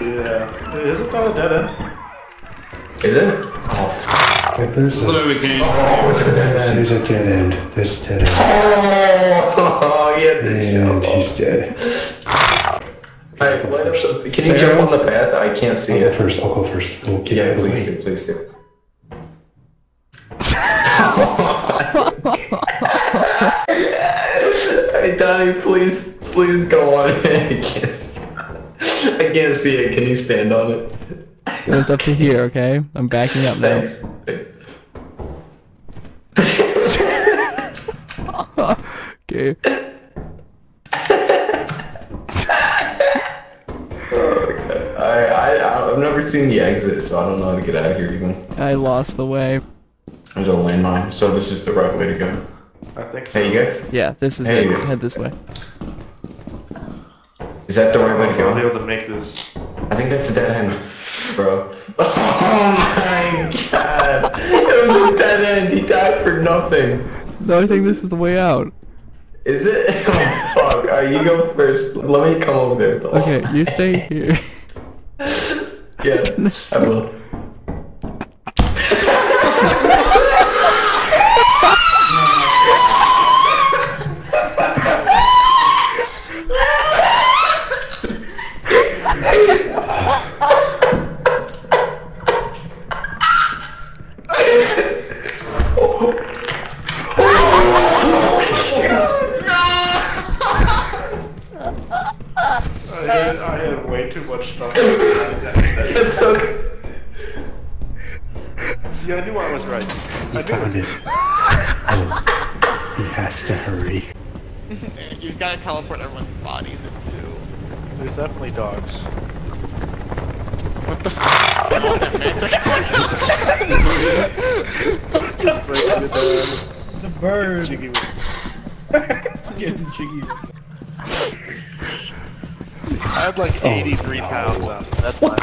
Yeah. Isn't that a dead end? Is it? Oh, if there's a... Oh, it's a dead end. There's a dead end. There's a dead end. Oh, yeah. And he's dead. Alright, can you jump on the path? I can't see it. First, I'll go first. We'll yeah, please do, please do. Hey, Donnie, please go on. I can't see it. Can you stand on it? It was up to here, okay? I'm backing up now. Thanks. Okay. I've never seen the exit, so I don't know how to get out of here even. I lost the way. There's a landmine, so this is the right way to go. I think so. Hey, you guys? Yeah, this is it. Head this way. Is that the right way to go? I'll be able to make this. I think that's a dead end, bro. Oh my god! It was a dead end! He died for nothing! No, I think this is the way out. Is it? Oh fuck, alright, you go first. Let me come over there. Okay, you stay here. Yeah, I will. I had way too much stuff. That's so... See, I knew I was right. He found it. Oh, he has to hurry. He's gotta teleport everyone's bodies in too. There's definitely dogs. What the f***? It's a bird. It's getting jiggy. I had like 83 pounds off. That's what?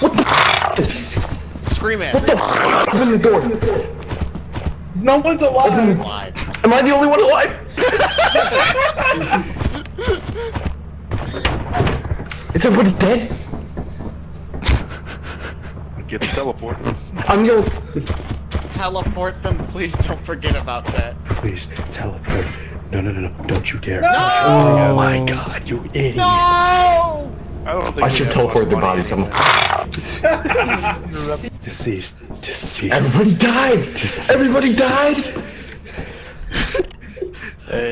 What the Scream at me. What the Open the door. No one's alive. Am I the only one alive? Is everybody dead? Get the teleport. I'm going. Teleport them, please. Don't forget about that. Please teleport. No, don't you dare. No! Oh my god, you idiot. No! I should teleport their bodies. I'm Deceased. Everybody died! Everybody died!